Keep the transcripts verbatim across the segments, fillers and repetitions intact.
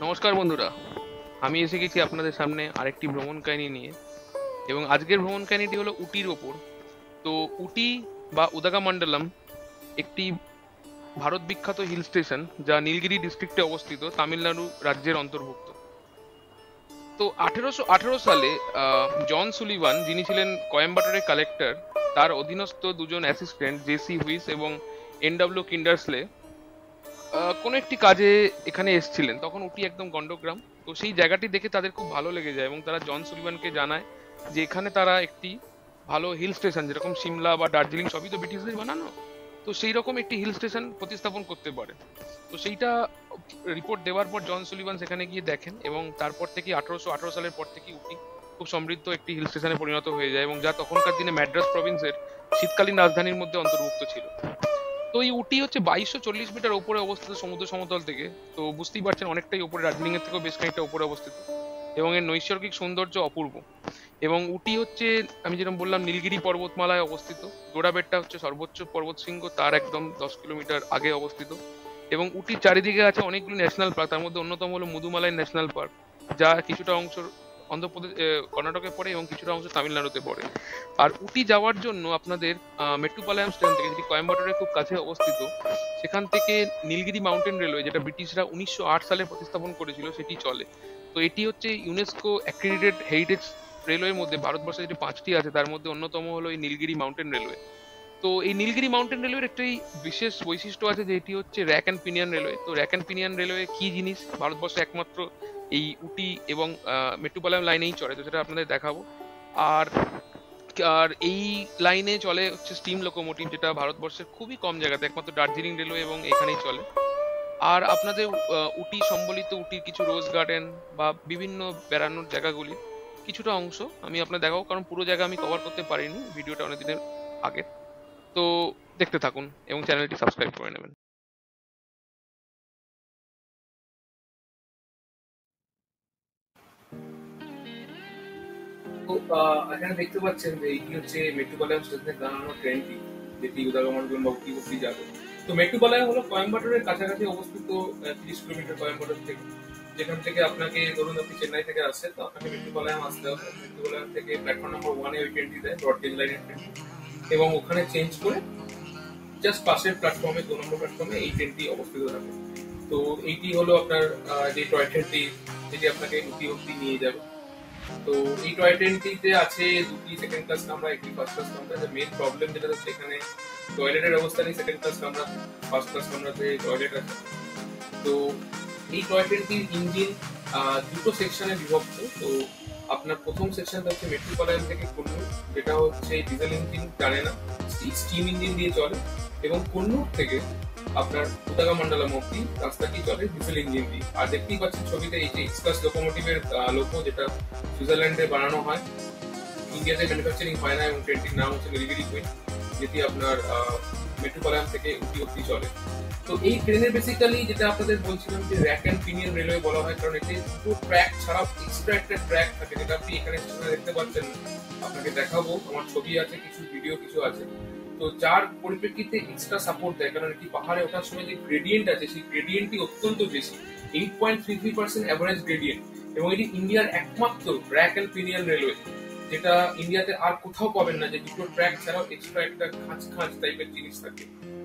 नमस्कार बंधुरा आमी एसे गेছি আপনাদের সামনে আরেকটি ভ্রমণ কাহিনী নিয়ে এবং আজকের ভ্রমণ কাহিনীটি হলো উটির উপর। তো উটি বা উদাগামণ্ডলম একটি ভারত বিখ্যাত হিল স্টেশন যা নীলগিরি ডিস্ট্রিক্টে অবস্থিত, তামিলনাড়ু রাজ্যের অন্তর্ভুক্ত। তো আঠেরোশো আঠেরো সালে জন সুলিভান, যিনি ছিলেন কয়েম্বাটোরের কালেক্টর, তার অধীনস্থ দুজন অ্যাসিস্ট্যান্ট জেসি হুইস এবং এন ডাব্লিউ কিন্ডার্সলে কোনো একটি কাজে এখানে এসেছিলেন। তখন উটি একদম গণ্ডগ্রাম। তো সেই জায়গাটি দেখে তাদের খুব ভালো লেগে যায় এবং তারা জন সুলিভানকে জানায় যে এখানে তারা একটি ভালো হিল স্টেশন, যেরকম সিমলা বা দার্জিলিং সবই তো ব্রিটিশদের বানানো, তো সেই রকম একটি হিল স্টেশন প্রতিস্থাপন করতে পারে। তো সেইটা রিপোর্ট দেওয়ার পর জন সুলিভান সেখানে গিয়ে দেখেন এবং তারপর থেকে আঠারোশো আঠারো সালের পর থেকে উটি খুব সমৃদ্ধ একটি হিল স্টেশনে পরিণত হয়ে যায় এবং যা তখনকার দিনে ম্যাড্রাস প্রভিন্সের শীতকালীন রাজধানীর মধ্যে অন্তর্ভুক্ত ছিল। তো এই উটি হচ্ছে বাইশশো চল্লিশ মিটার উপরে অবস্থিত সমুদ্র সমতল থেকে। তো বুঝতেই পারছেন অনেকটাই উপরে, দার্জিলিং এর থেকেও বেশ খানিকটা উপরে অবস্থিত এবং এর নৈসর্গিক সৌন্দর্য অপূর্ব। এবং উটি হচ্ছে, আমি যেরকম বললাম, নীলগিরি পর্বতমালায় অবস্থিত। ডোডাবেট্টা হচ্ছে সর্বোচ্চ পর্বতশৃঙ্গ, তার একদম দশ কিলোমিটার আগে অবস্থিত। এবং উটির চারিদিকে আছে অনেকগুলো ন্যাশনাল পার্ক, তার মধ্যে অন্যতম হলো মুদুমালাই ন্যাশনাল পার্ক, যা কিছুটা অংশ অন্ধ্রপ্রদেশ কর্ণাটকে পড়ে এবং কিছুটা অংশ তামিলনাড়ুতে পড়ে। আর উটি যাওয়ার জন্য আপনাদের মেট্টুপালায়াম স্টেশন থেকে, যেটি কোয়েম্বাটোরে খুব কাছে অবস্থিত, সেখান থেকে নীলগিরি মাউন্টেন রেলওয়ে, যেটা ব্রিটিশরা উনিশশো আট সালে প্রতিস্থাপন করেছিল, সেটি চলে। তো এটি হচ্ছে ইউনেস্কো অ্যাক্রিডিটেড হেরিটেজ রেলওয়ের মধ্যে ভারতবর্ষে যেটি পাঁচটি আছে তার মধ্যে অন্যতম হলো এই নীলগিরি মাউন্টেন রেলওয়ে। তো এই নীলগিরি মাউন্টেন রেলওয়ের একটি বিশেষ বৈশিষ্ট্য আছে যে এটি হচ্ছে র্যাক অ্যান্ড পিনিয়ন রেলওয়ে। তো র্যাক অ্যান্ড পিনিয়ন রেলওয়ে কী জিনিস? ভারতবর্ষে একমাত্র এই উটি এবং মেট্টুপালায়াম লাইনেই চলে, তো সেটা আপনাদের দেখাবো। আর আর এই লাইনে চলে হচ্ছে স্টিম লোকোমোটিভ, যেটা ভারতবর্ষের খুবই কম জায়গাতে, একমাত্র দার্জিলিং রেলওয়ে এবং এখানেই চলে। আর আপনাদের উটি সম্বলিত উটির কিছু রোজ গার্ডেন বা বিভিন্ন বেড়ানোর জায়গাগুলি কিছুটা অংশ আমি আপনাদের দেখাবো, কারণ পুরো জায়গা আমি কভার করতে পারিনি, ভিডিওটা অনেক দিনের আগে। তো দেখতে থাকুন এবং চ্যানেলটি সাবস্ক্রাইব করে নেবেন। তো এখানে দেখতে পাচ্ছেন যে এটি হচ্ছে মেট্টুপালায়াম স্টেশনে দাঁড়ানো ট্রেনটি, যেটি উদগামণ্ডলম বা উটি অবধি যাবে। তো মেট্টুপালায়াম হলো কোয়েম্বাটোরের কাছাকাছি অবস্থিত, তিরিশ কিলোমিটার কোয়েম্বাটোর থেকে। যেখান থেকে আপনাকে, ধরুন আপনি চেন্নাই থেকে আসছেন, তো আপনাকে মেট্টুপালায়াম আসতে হবে। মেট্টুপালায়াম থেকে প্ল্যাটফর্ম নম্বর ওয়ানে ওই ট্রেনটি দেয়, ডর্জিলিং লাইনের ট্রেনটি, এবং ওখানে চেঞ্জ করে জাস্ট পাশের প্ল্যাটফর্মে, দু নম্বর প্ল্যাটফর্মে এই ট্রেনটি অবস্থিত থাকে। তো এইটি হলো আপনার যে টয় ট্রেনটি, যেটি আপনাকে উটি অবধি নিয়ে যাবে। তো এই টয় ট্রেনটিতে আছে দুটি সেকেন্ড ক্লাস কামরা, একটি ফার্স্ট ক্লাস কামরা। মেন প্রবলেম যেটা হচ্ছে এখানে টয়লেটের অবস্থা নেই, সেকেন্ড ক্লাস কামরা, ফার্স্ট ক্লাস কামরাতে টয়লেট আছে। তো এই টয় ট্রেনটির ইঞ্জিন দুটো সেকশনে বিভক্ত। তো আপনার প্রথম সেকশনটা হচ্ছে মেট্রোপলিটন থেকে কুন্নুর, যেটা হচ্ছে ডিজেল ইঞ্জিন টানে না, স্টিম ইঞ্জিন দিয়ে চলে, এবং কুন্নুর থেকে আপনার উদগামণ্ডলম অবধি রাস্তাটি চলে ডিজেল ইঞ্জিন দিয়ে। আর দেখতেই পাচ্ছেন ছবিতে এই যে এক্সপ্রেস লোকোমোটিভের লোকো, যেটা সুইজারল্যান্ডে বানানো হয়, ইন্ডিয়াতে ম্যানুফ্যাকচারিং হয় না, এবং ট্রেনটির নাম হচ্ছে নীলগিরি কুইন, যেটি আপনার মেট্রোপলিটন থেকে উটি অবধি চলে। তো এই ট্রেনে বেসিক্যালি যেটা আপনাদের বলছিলাম যে র্যাক অ্যান্ড পিনিয়ন রেলওয়ে বলা হয়, কারণ এতে দুটো ট্র্যাক ছাড়া এক্সট্রা একটা ট্র্যাক থাকে, যেটা আপনি এখানে দেখতে পাচ্ছেন। আপনাকে দেখাবো, আমার ছবি আছে, কিছু ভিডিও কিছু আছে। তো যার পরিপ্রেক্ষিতে এক্সট্রা সাপোর্ট দেয়, কারণ এটি পাহাড়ে ওঠার সময় যে গ্রেডিয়েন্ট আছে সেই গ্রেডিয়েন্টটি অত্যন্ত বেশি, eight point three three percent average gradient. এবং এটি ইন্ডিয়ার একমাত্র র্যাক অ্যান্ড পিনিয়ন রেলওয়ে, যেটা ইন্ডিয়াতে আর কোথাও পাবেন না, যে দুটো ট্র্যাক ছাড়াও এক্সট্রা একটা খাঁচ খাঁচ টাইপের জিনিস থাকে।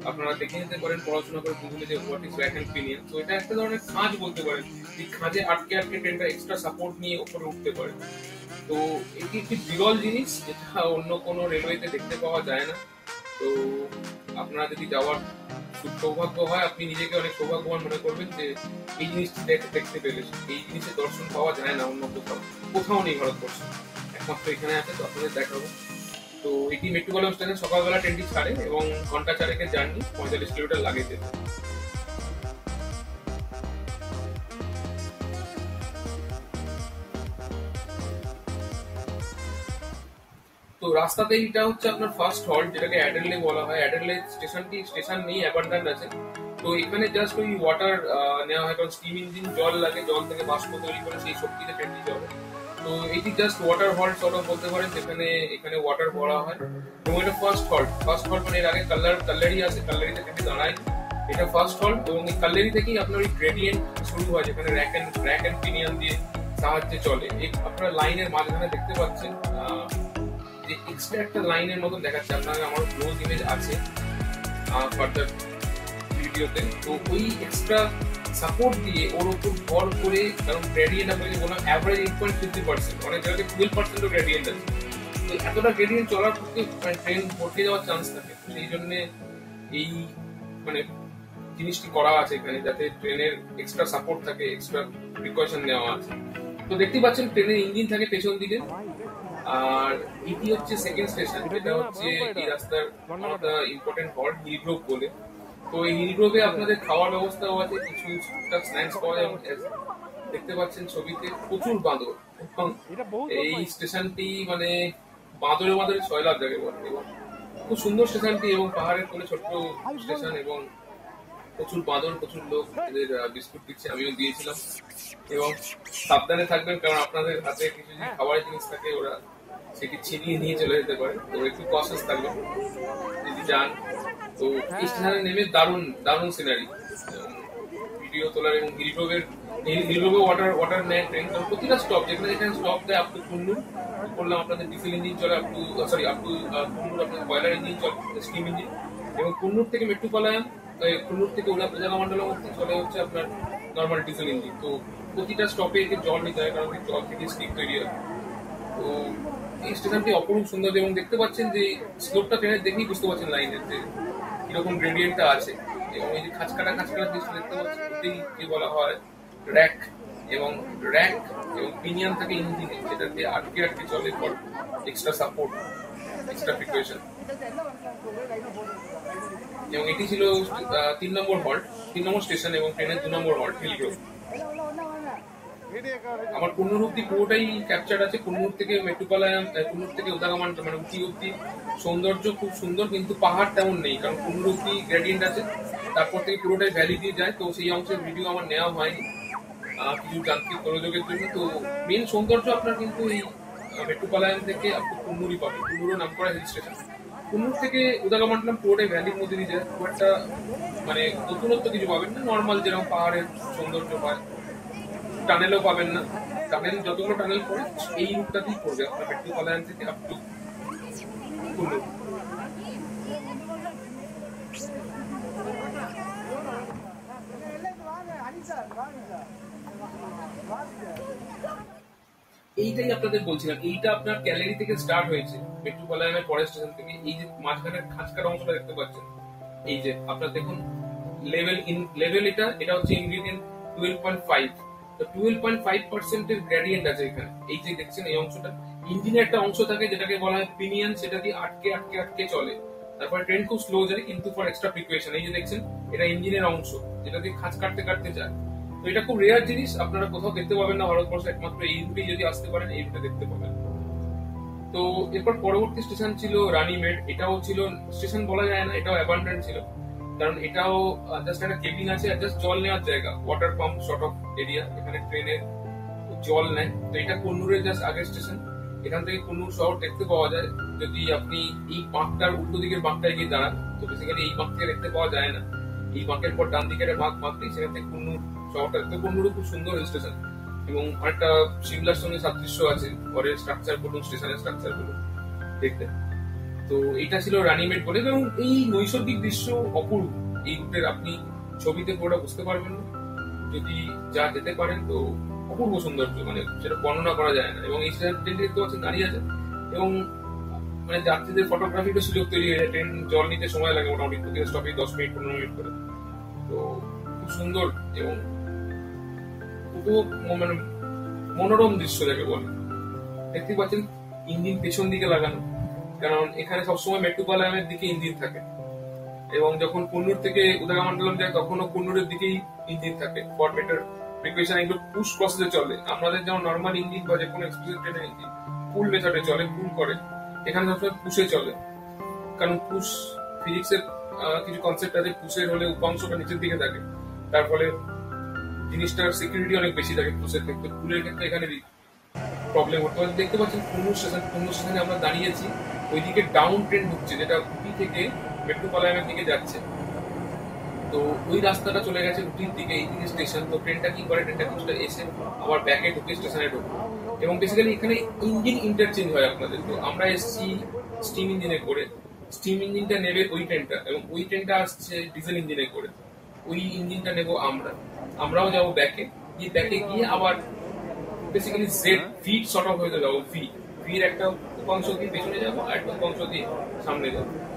আপনারা দেখে নিতে পারেন পড়াশোনা করে গুগলে যে what is rack and pinion. তো এটা একটা ধরনের খাঁজ বলতে পারেন, এই খাঁজে আটকে আটকে ট্রেনটা এক্সট্রা সাপোর্ট নিয়ে ওপরে উঠতে পারে। তো এটি একটি বিরল জিনিস, যেটা অন্য কোনো রেলওয়েতে দেখতে পাওয়া যায় না। তো আপনারা যদি যাওয়ার সৌভাগ্য হয়, আপনি নিজেকে অনেক সৌভাগ্যবান মনে করবেন যে এই জিনিসটি দেখতে পেলে। এই জিনিসের দর্শন পাওয়া যায় না অন্য কোথাও, কোথাও নেই ভারতবর্ষে, একমাত্র এখানে আছে। তো আপনাদের দেখাবো। তো এটি মেট্রোপলিটন স্টেশনে সকালবেলা ট্রেনটি ছাড়ে এবং ঘন্টা চারেকের জার্নি, পঁয়তাল্লিশ কিলোমিটার লাগে যেতে। তো রাস্তাতে এটা হচ্ছে আপনার ফার্স্ট হল্ট, যেটাকে অ্যাডেলে বলা হয়। অ্যাডেলে স্টেশনটি স্টেশন নেই, অ্যাবান্ডন আছে। তো এখানে জাস্ট ওই ওয়াটার নেওয়া হয়, কারণ স্টিম ইঞ্জিন জল লাগে, জল থেকে বাষ্প তৈরি করে সেই শক্তিতে ট্রেনটি চলে। তো এটি just water halt sort of বলতে পারেন, যেখানে এখানে ওয়াটার ভরা হয়। এবং এটা ফার্স্ট হল্ট, ফার্স্ট হল্ট মানে এর আগে কাল্লার কাল্লারি আছে, কাল্লারিতে ট্রেনটি দাঁড়ায়। এটা ফার্স্ট হল এবং এই কাল্লেরি থেকেই আপনার ওই গ্রেডিয়েন্ট শুরু হয় যেখানে rack and rack and pinion দিয়ে সাহায্যে চলে। আপনারা লাইনের মাঝখানে দেখতে পাচ্ছেন যে এক্সট্রা একটা লাইনের মতন দেখাচ্ছে আপনাকে, আমার ক্লোজ ইমেজ আছে ফার্দার ভিডিওতে। তো ওই এক্সট্রা সাপোর্ট দিয়ে ওর উপর ভর করে, কারণ গ্রেডিয়েন্ট আপনাকে বললাম average eight point fifty percent অনেক জায়গাতে টুয়েলভ পার্সেন্টও গ্রেডিয়েন্ট আছে। তো এতটা গ্রেডিয়েন্ট চলার পক্ষে ট্রেন ভরতে যাওয়ার চান্স থাকে, সেই জন্যে এই মানে জিনিসটি করা আছে এখানে যাতে ট্রেনের এক্সট্রা সাপোর্ট থাকে, এক্সট্রা প্রিকশন নেওয়া আছে। তো দেখতে পাচ্ছেন ট্রেনের ইঞ্জিন থাকে পেছন দিকে। আর এটি হচ্ছে সেকেন্ড স্টেশন, যেটা হচ্ছে এই রাস্তার একটা ইম্পর্টেন্ট হল্ট হিলগ্রোভ বলে। তো এই হিলগ্রোভে আপনাদের খাওয়ার ব্যবস্থাও আছে, কিছু টুকটাক স্ন্যাক্স পাওয়া যায়। দেখতে পাচ্ছেন ছবিতে প্রচুর বাঁদর, এই স্টেশনটি মানে বাঁদরে বাঁদরে সয়লাভ যাকে বলে, এবং খুব সুন্দর স্টেশনটি এবং পাহাড়ের কোলে ছোট্ট স্টেশন এবং প্রচুর বাঁদর, প্রচুর লোক। এদের বিস্কুট দিচ্ছে, আমিও দিয়েছিলাম। এবং সাবধানে থাকবেন, কারণ আপনাদের হাতে কিছু যদি খাবারের জিনিস থাকে ওরা সেটি ছিনিয়ে নিয়ে চলে যেতে পারে, তো একটু কনসিয়াস থাকবেন যদি যান। তো এই স্টেশনে নেমে দারুণ দারুণ সিনারি ভিডিও তোলার এবং হিলগ্রোভের হিলগ্রোভে ওয়াটার ওয়াটার নেয় ট্রেন, কারণ প্রতিটা স্টপ যেখানে যেখানে স্টপ দেয় আপ টু কুন্নুর করলাম আপনাদের ডিজেল ইঞ্জিন চলে, up to sorry up to Coonoor আপনাদের কয়লার ইঞ্জিন চলে, স্টিম ইঞ্জিন। এবং কুন্নুর থেকে মেট্টুপালায়াম, কুন্নুর থেকে ওরা উদাগামণ্ডলম হচ্ছে চলে হচ্ছে আপনার নর্মাল ডিজেল ইঞ্জিন। তো প্রতিটা স্টপে একে জল নিতে হয়, কারণ জল থেকে স্টিম তৈরি হয়। তো এই স্টেশনটি অপরূপ সুন্দর এবং দেখতে পাচ্ছেন যে স্লোপটা ট্রেনের দেখেই বুঝতে পারছেন লাইনের যে কিরকম গ্রেডিয়েন্টটা আছে। এবং এই যে খাঁচকাটা খাঁচকাটা দৃষ্টি দেখতে পাচ্ছেন, ওতেই কি বলা হয় র্যাক, এবং র্যাক এবং পিনিয়ন থাকে ইঞ্জিনে, যেটা দিয়ে আটকে আটকে চলে for extra support, extra precaution. এবং এটি ছিল তিন নম্বর হল্ট, তিন নম্বর স্টেশন এবং ট্রেনের দু নম্বর হল্ট হিলগ্রোভ। আমার কুন্নুর অব্দি পুরোটাই ক্যাপচার আছে, কুন্নুর থেকে মেট্টুপালায়াম, কুন্নুর থেকে উদাগামান্ডালাম মানে উটি অব্দি সৌন্দর্য খুব সুন্দর, কিন্তু পাহাড় তেমন নেই, কারণ কুন্নুর অব্দি গ্রেডিয়েন্ট আছে, তারপর থেকে পুরোটাই ভ্যালি দিয়ে যায়। তো সেই অংশের ভিডিও আমার নেওয়া হয়নি কিছু যান্ত্রিক প্রযোগের জন্য। তো মেন সৌন্দর্য আপনার কিন্তু এই মেট্টুপালায়াম থেকে আপনি কুন্নুরই পাবেন, কুন্নুরও নাম করা হিল স্টেশন। কুন্নুর থেকে উদাগামান্ডালাম পুরোটাই ভ্যালির মধ্যে দিয়ে যায়, খুব একটা মানে নতুনত্ব কিছু পাবেন না, নর্মাল যেরকম পাহাড়ের সৌন্দর্য হয়। টানেলও পাবেন না, টানেল যতগুলো টানেল পড়ে এই রুটটা দিয়ে পড়বে আপনার মেট্টুপালায়াম থেকে আপ টু কুন্নুর। এইটাই আপনাদের বলছিলাম, এইটা আপনার ক্যালারি থেকে স্টার্ট হয়েছে মেট্টুপালায়ামের পরের স্টেশন থেকে। এই যে মাঝখানের খাঁচকার অংশটা দেখতে পাচ্ছেন, এই যে আপনার দেখুন লেভেল ইন লেভেল, এটা এটা হচ্ছে ইনগ্রেডিয়েন্ট টুয়েলভ পয়েন্ট ফাইভ। তো টুয়েলভ পয়েন্ট ফাইভ পার্সেন্টের গ্রেডিয়েন্ট আছে এখানে। এই যে দেখছেন এই অংশটা ইঞ্জিনের একটা অংশ থাকে যেটাকে বলা হয় পিনিয়ন, সেটা দিয়ে আটকে আটকে আটকে চলে, তারপরে ট্রেন খুব স্লো যায় কিন্তু ফর এক্সট্রা প্রিকুয়েশন। এই যে দেখছেন এটা ইঞ্জিনের অংশ যেটা দিয়ে খাঁচ কাটতে কাটতে যায়। তো এটা খুব রেয়ার জিনিস, আপনারা কোথাও দেখতে পাবেন না ভারতবর্ষে, একমাত্র এই রুটেই যদি আসতে পারেন এই রুটে দেখতে পাবেন। তো এরপর পরবর্তী স্টেশন ছিল রানীমেড। এটাও ছিল স্টেশন বলা যায় না, এটাও অ্যাবান্ডেন্ট ছিল, কারণ এটাও জাস্ট একটা কেবিন আছে আর জাস্ট জল নেওয়ার জায়গা, water pump short of area, এখানে ট্রেনের জল নেয়। তো এটা কুন্নুরের জাস্ট আগের স্টেশন, এখান থেকে কুন্নুর শহর দেখতে পাওয়া যায় যদি আপনি এই বাঁকটার উল্টো দিকের বাঁকটায় গিয়ে দাঁড়ান। তো বেসিক্যালি এই বাঁকটাকে দেখতে পাওয়া যায় না, এই বাঁকের পর ডান দিকের বাঁক বাঁক নেই, সেখান থেকে কুন্নুর শহরটা দেখতে। কুন্নুরও খুব সুন্দর হিল স্টেশন এবং একটা সিমলার সঙ্গে সাদৃশ্য আছে, ঘরের স্ট্রাকচার বলুন স্টেশনের স্ট্রাকচার বলুন দেখতে। তো এটা ছিল রানীমেড বলে, এবং এই নৈসর্গিক দৃশ্য অপূর্ব, এই রুটের আপনি ছবিতে পুরোটা বুঝতে পারবেন না, যদি যা যেতে পারেন। তো অপূর্ব সৌন্দর্য মানে সেটা বর্ণনা করা যায় না। এবং এই ট্রেন দেখতে পাচ্ছেন দাঁড়িয়ে আছে এবং মানে যাত্রীদের ফটোগ্রাফিটা সুযোগ তৈরি হয়ে যায়। ট্রেন জল নিতে সময় লাগে মোটামুটি প্রতিটা স্টপে দশ মিনিট পনেরো মিনিট করে। তো খুব সুন্দর এবং খুব মানে মনোরম দৃশ্য যাকে বলে। দেখতে পাচ্ছেন ইঞ্জিন পেছন দিকে লাগানো, কারণ এখানে সবসময় মেট্টুপালায়ামের দিকে ইঞ্জিন থাকে, এবং যখন কুন্নুর থেকে উদাগামণ্ডলম যায় তখনও কুন্নুরের দিকেই ইঞ্জিন থাকে ফর বেটার প্রিকুয়েশন। এগুলো পুশ প্রসেসে চলে, আমাদের যেমন নর্মাল ইঞ্জিন বা যে কোনো এক্সপ্রেস ট্রেনের ইঞ্জিন পুল মেথডে চলে, পুল করে, এখানে সবসময় পুষে চলে, কারণ পুশ ফিজিক্সের কিছু কনসেপ্ট আছে, পুষের হলে উপাংশটা নিচের দিকে থাকে, তার ফলে জিনিসটার সিকিউরিটি অনেক বেশি থাকে পুষের ক্ষেত্রে, পুলের ক্ষেত্রে এখানে প্রবলেম হতে পারে। দেখতে পাচ্ছেন কুন্নুর স্টেশন, কুন্নুর স্টেশনে আমরা দাঁড়িয়েছি, ওইদিকে ডাউন ট্রেন ঢুকছে যেটা উটি থেকে মেট্টুপালায়ামের দিকে যাচ্ছে। तो वही रास्ता चले गए उठर दिखे इदिन स्टेशन। तो ट्रेन की ट्रेन का एसे आर बैके ढुके स्टेशने ढुके और बेसिकलि एखे इंजिन इंटरचेंज है अपन। तो एस स्टीम इंजिने स्टीम इंजिनटा नेबे ओई ट्रेनटा एबं ओई ट्रेनटा आसछे डिजेल इंजिने करे ओई इंजिनटा नेब आमरा आमराओ जाबो बैके ये बैके गिये आबार बेसिकलि जेड फीट शर्ट अफ होये जाबो फी फिर एक उपांश दिये पेछने जाबो आर एक उपांश दिये सामने जाबो।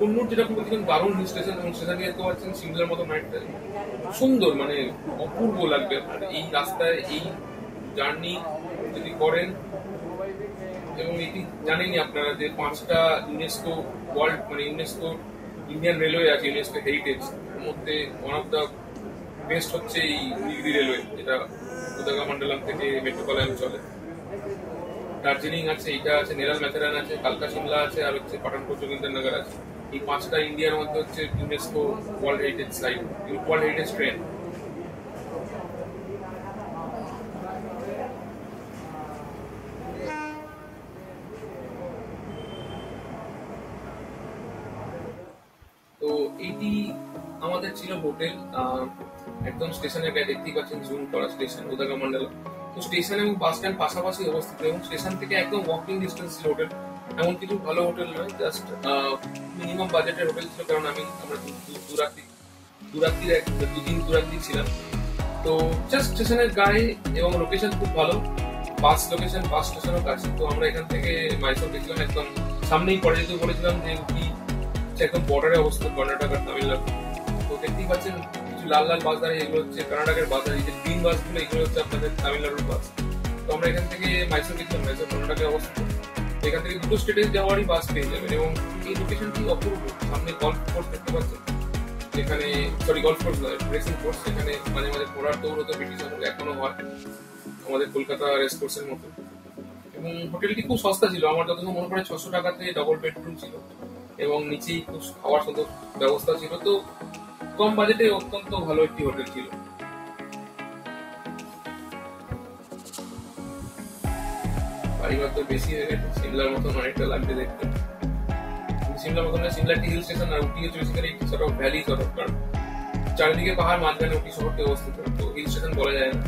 कोन्नूर जेटा बोलছিলাম দারুণ হিল স্টেশন এবং সেখানে দেখতে পাচ্ছেন সিমলার মতো একটা সুন্দর মানে অপূর্ব লাগবে আপনার এই রাস্তায় এই জার্নি যদি করেন। এবং এটি জানেনই আপনারা যে পাঁচটা ইউনেস্কো ওয়ার্ল্ড মানে ইউনেস্কো ইন্ডিয়ান রেলওয়ে আছে ইউনেস্কো হেরিটেজ মধ্যে ওয়ান অফ দ্য বেস্ট হচ্ছে এই নীলগিরি রেলওয়ে যেটা উদগামণ্ডলম থেকে মেট্রোপলিয়াম চলে। দার্জিলিং আছে এটা আছে নেরাল ম্যাথারান আছে কালকা শিমলা আছে আর হচ্ছে পাঠানকোট যোগীন্দ্রনগর আছে। এই পাঁচটা ইন্ডিয়ার মধ্যে হচ্ছে UNESCO world heritage site world heritage train. তো এটি আমাদের ছিল হোটেল একদম স্টেশনের গায়ে দেখতেই পাচ্ছেন জুম করা স্টেশন উদগামণ্ডলম। তো স্টেশন এবং বাস স্ট্যান্ড পাশাপাশি অবস্থিত এবং স্টেশন থেকে একদম ওয়াকিং ডিস্টেন্স ছিল হোটেল। এমন কিছু ভালো হোটেল নয় জাস্ট মিনিমাম বাজেটের হোটেল ছিল কারণ আমি আমরা দুরাত্রি দুরাত্রির এক দুদিন দুরাত্রি ছিলাম। তো জাস্ট স্টেশনের গায়ে এবং লোকেশন খুব ভালো বাস লোকেশন বাস স্টেশনও কাছে। তো আমরা এখান থেকে মাইসোর গেছিলাম একদম সামনেই পড়ে যেতে বলেছিলাম যে কি একদম বর্ডারে অবস্থিত কর্ণাটক আর তামিলনাড়ু। তো দেখতেই পাচ্ছেন কিছু লাল লাল বাস দাঁড়িয়ে এগুলো হচ্ছে কর্ণাটকের বাস দাঁড়িয়ে যে গ্রিন বাসগুলো এগুলো হচ্ছে আপনাদের তামিলনাড়ুর বাস। তো আমরা এখান থেকে মাইসোর গেছিলাম মাইসোর কর্ণাটকের অবস্থিত এখান থেকে দুটো স্টেটে যাওয়ারই বাস পেয়ে যাবেন। এবং এই লোকেশনটি অপূর্ব সামনে গল্ফ কোর্স দেখতে পাচ্ছেন যেখানে সরি গল্ফ কোর্স নয় রেসিং কোর্স সেখানে মাঝে মাঝে ঘোড়ার দৌড় হতো ব্রিটিশ আমলে এখনো হয় আমাদের কলকাতা রেস কোর্সের মতো। এবং হোটেলটি খুব সস্তা ছিল আমার যতক্ষণ মনে পড়ে ছশো টাকাতে ডবল বেডরুম ছিল এবং নিচেই খুব খাওয়ার মতো ব্যবস্থা ছিল। তো কম বাজেটে অত্যন্ত ভালো একটি হোটেল ছিল। পরিবার তো বেশি হয়ে গেছে সিমলার মতন অনেকটা লাগবে দেখতে সিমলার মতন না সিমলা টি হিল স্টেশন আর উটি চলেছে এখানে একটি সরব ভ্যালি সরব কারণ চারিদিকে পাহাড় মাঝখানে উটি শহরটি অবস্থিত। তো হিল স্টেশন বলা যায় না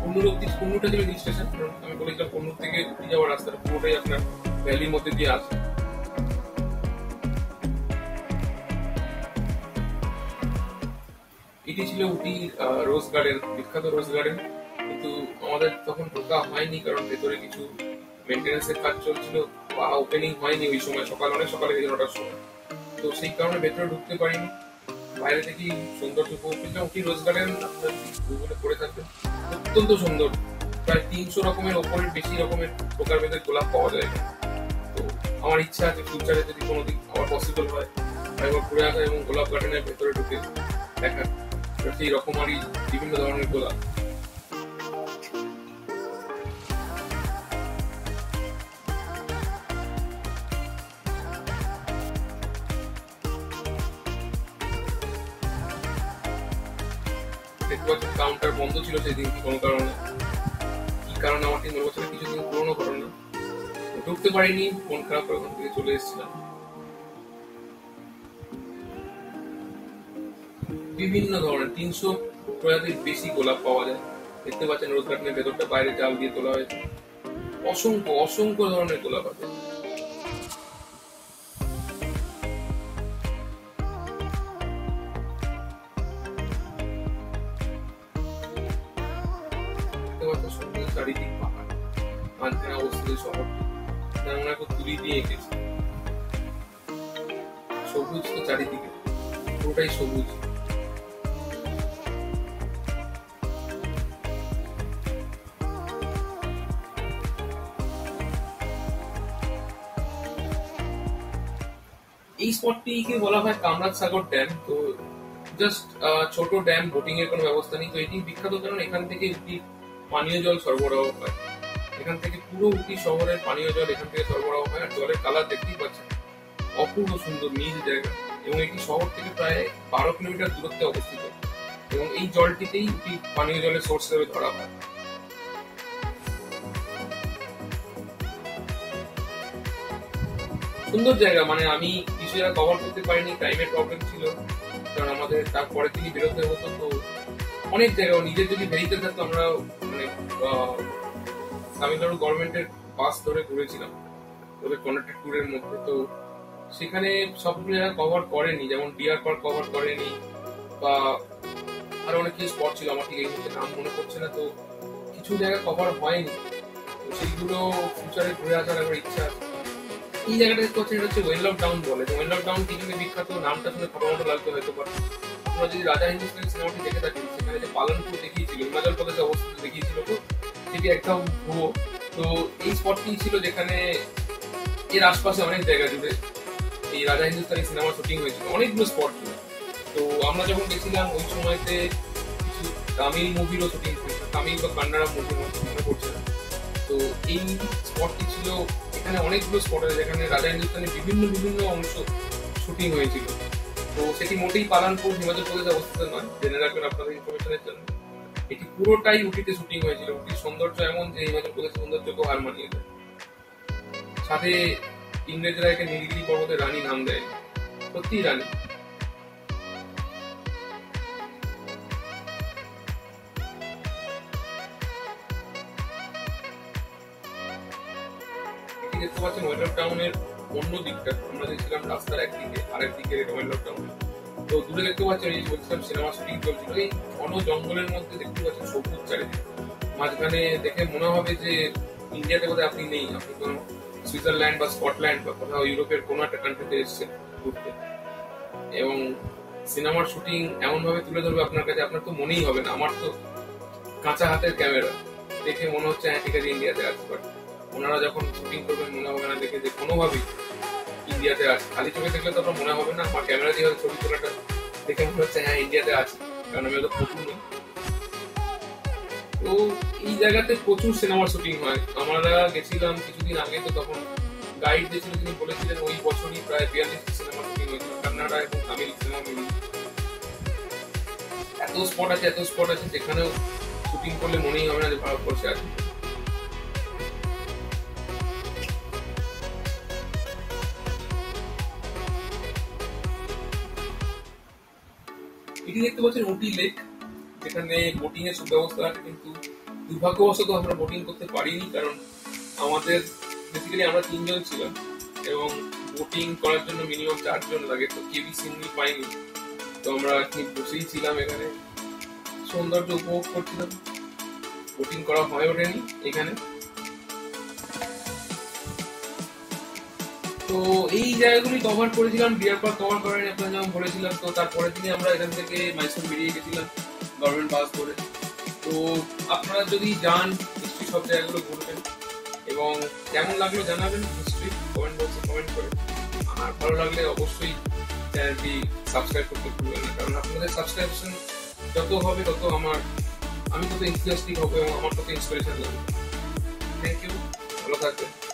কন্নুর অব্দি কন্নুরটা ছিল হিল স্টেশন কারণ আমি বলেছিলাম কন্নুর থেকে উটি যাওয়ার রাস্তাটা পুরোটাই আপনার ভ্যালির মধ্যে দিয়ে আসে। এটি ছিল উটির রোজ গার্ডেন বিখ্যাত রোজ গার্ডেন কিন্তু আমাদের তখন ঢোকা হয়নি কারণ ভেতরে কিছু মেনটেন্যান্সের কাজ চলছিল বা ওপেনিং হয়নি ওই সময় সকাল অনেক সকালে গেছে নটার সময়। তো সেই কারণে ভেতরে ঢুকতে পারিনি বাইরে থেকেই সৌন্দর্য উপভোগ রোজ গার্ডেন আপনার গুগলে পড়ে থাকবেন অত্যন্ত সুন্দর প্রায় তিনশো রকমের ওপরে বেশি রকমের প্রকার ভেতরে গোলাপ পাওয়া যায়। তো আমার ইচ্ছা আছে ফিউচারে যদি কোনো দিক আমার পসিবল হয় একবার ঘুরে আসা এবং গোলাপ গার্ডেনের ভেতরে ঢুকে দেখা সেই রকমারই বিভিন্ন ধরনের গোলাপ। কাউন্টার বন্ধ ছিল সেদিন কোনো কারণে কি কারণে আমার তিন বছরে কিছুদিন পুরনো ঘটনা ঢুকতে পারিনি মন খারাপ করে ওখান থেকে চলে এসেছিলাম। বিভিন্ন ধরনের তিনশো প্রজাতির বেশি গোলাপ পাওয়া যায় দেখতে পাচ্ছেন রোজ গার্ডেনের ভেতরটা বাইরে জাল দিয়ে তোলা হয়েছে অসংখ্য অসংখ্য ধরনের গোলাপ আছে। চারিদিক পাহাড় মাঝখানে অবস্থিত শহরটি ওনাকে তুলি দিয়ে এঁকেছে সবুজ তো চারিদিকে পুরোটাই সবুজ। এই স্পটটিকে বলা হয় কামরাজ সাগর ড্যাম। তো জাস্ট ছোট ড্যাম বোটিং এর কোনো ব্যবস্থা নেই। তো এটি বিখ্যাত কারণ এখান থেকে উটি পানীয় জল সরবরাহ হয় এখান থেকে পুরো উটি শহরের পানীয় জল এখান থেকে সরবরাহ হয় আর জলের কালার দেখতেই পাচ্ছেন অপূর্ব সুন্দর নীল জায়গা এবং এটি শহর থেকে প্রায় বারো কিলোমিটার দূরত্বে অবস্থিত এবং এই জলটিতেই উটি পানীয় জলের সোর্স হিসেবে ধরা হয়। সুন্দর জায়গা মানে আমি কিছু জায়গা কভার করতে পারিনি টাইমের প্রবলেম ছিল কারণ আমাদের তারপরে থেকে বেরোতে হতো। তো অনেক জায়গায় নিজের যদি বেরিতে থাকতো আমরা মানে তামিলনাড়ু গভর্নমেন্টের বাস ধরে ঘুরেছিলাম ওদের কন্ট্রাক্টেড ট্যুরের মধ্যে। তো সেখানে সবগুলো জায়গা কভার করেনি, যেমন ডিয়ার পার্ক কভার করেনি বা আরো অনেক কিছু স্পট ছিল আমার ঠিক এই মুহূর্তে নাম মনে পড়ছে না। তো কিছু জায়গা কভার হয়নি, তো সেইগুলো ফিউচারে ঘুরে আসার আমার ইচ্ছা। এই জায়গাটা হচ্ছে এটা হচ্ছে ওয়েল অফ ডাউন বলে। তো ওয়েল অফ ডাউন কি জন্য বিখ্যাত, নামটা শুনে ফটোমটো লাগতে হয়তো পারে। আমরা যদি রাজা হিন্দুস্তান সিনেমাটি দেখে থাকি সেখানে যে পালনপুর দেখিয়েছিল হিমাচল প্রদেশে অবস্থিত দেখিয়েছিল, তো সেটি একদম ভুয়ো। তো এই স্পটটি ছিল যেখানে এর আশপাশে অনেক জায়গা জুড়ে এই রাজা হিন্দুস্তানি সিনেমা শুটিং হয়েছিল, অনেকগুলো স্পট ছিল। তো আমরা যখন গেছিলাম ওই সময়তে কিছু তামিল মুভিরও শুটিং হয়েছিল, তামিল বা কান্নাড়া মুভির মধ্যে করছে না। তো এই স্পটটি ছিল, এখানে অনেকগুলো স্পট আছে যেখানে রাজা হিন্দুস্তানের বিভিন্ন বিভিন্ন অংশ শুটিং হয়েছিল। তো সেটি মোটেই পালানপুর হিমাচল প্রদেশে অবস্থিত নয়, জেনে রাখবেন আপনাদের ইনফরমেশনের জন্য। এটি পুরোটাই উটিতে শুটিং হয়েছিল। উটির সৌন্দর্য এমন যে হিমাচল প্রদেশের সৌন্দর্যকে হার মানিয়ে দেয়। সাথে ইংরেজরা একে নীলগিরি পর্বতের রানী নাম দেয়, সত্যিই রানী। দেখতে পাচ্ছেন ওয়েল অফ টাউনের অন্য দিকটা, আমরা দেখছিলাম রাস্তার একদিকে আর একদিকে ওয়েল অফ টাউন। তো দূরে দেখতে পাচ্ছেন এই বলছিলাম সিনেমা শুটিং চলছিল, এই ঘন জঙ্গলের মধ্যে দেখতে পাচ্ছেন সবুজ চারিদিকে। মাঝখানে দেখে মনে হবে যে ইন্ডিয়াতে কোথায় আপনি নেই, আপনি কোনো সুইজারল্যান্ড বা স্কটল্যান্ড বা কোথাও ইউরোপের কোনো একটা কান্ট্রিতে এসেছেন ঘুরতে। এবং সিনেমার শুটিং এমনভাবে তুলে ধরবে আপনার কাছে, আপনার তো মনেই হবে না। আমার তো কাঁচা হাতের ক্যামেরা দেখে মনে হচ্ছে হ্যাঁ ঠিক আছে ইন্ডিয়াতে আসতে পারে। ওনারা যখন শুটিং করবেন মনে হবে না দেখে যে কোনোভাবেই ইন্ডিয়াতে আছে। খালি চোখে দেখলে তো আপনার মনে হবে না, আমার ক্যামেরা দিয়ে ছবি তোলাটা দেখে মনে হচ্ছে হ্যাঁ ইন্ডিয়াতে আছে, কারণ আমি ওদের প্রচুর নেই। তো এই জায়গাতে প্রচুর সিনেমার শুটিং হয়। আমরা গেছিলাম কিছুদিন আগে, তো তখন গাইড যে ছিল তিনি বলেছিলেন ওই বছরই প্রায় বিয়াল্লিশটি সিনেমা শুটিং হয়েছিল কান্নাড়া এবং তামিল সিনেমা মিলিয়ে। এত স্পট আছে এত স্পট আছে যেখানেও শুটিং করলে মনেই হবে না যে ভারতবর্ষে আছে। এটি দেখতে পাচ্ছেন উটি লেক, যেখানে বোটিং এর সুব্যবস্থা আছে, কিন্তু দুর্ভাগ্যবশত আমরা বোটিং করতে পারিনি। কারণ আমাদের বেসিক্যালি আমরা তিনজন ছিলাম এবং বোটিং করার জন্য মিনিমাম চারজন লাগে, তো কেবি সিমনি পাইনি। তো আমরা ঠিক বসেই ছিলাম এখানে, সৌন্দর্য উপভোগ করছিলাম, বোটিং করা হয়ে ওঠেনি এখানে। তো এই জায়গাগুলি কভার করেছিলাম, ডিয়ার পার্ক কভার করেন আপনার যেমন বলেছিলাম। তো তারপরের দিনে আমরা এখান থেকে মাইসোর বেরিয়ে গেছিলাম গভর্নমেন্ট বাস করে। তো আপনারা যদি যান হিস্ট্রি সব জায়গাগুলো ঘুরবেন এবং কেমন লাগলো জানাবেন হিস্ট্রি কমেন্ট বক্সে কমেন্ট করে। আর ভালো লাগলে অবশ্যই চ্যানেলটি সাবস্ক্রাইব করতে ভুলবেন না, কারণ আপনাদের সাবস্ক্রিপশন যত হবে তত আমার আমি তত ইন্টারেস্টিং হবে এবং আমার তত ইন্সপিরেশন লাগবে। থ্যাংক ইউ, ভালো থাকবেন।